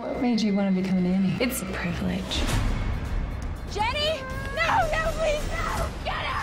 What made you want to become a nanny? It's a privilege. Jenny! No, no, please, no! Get out!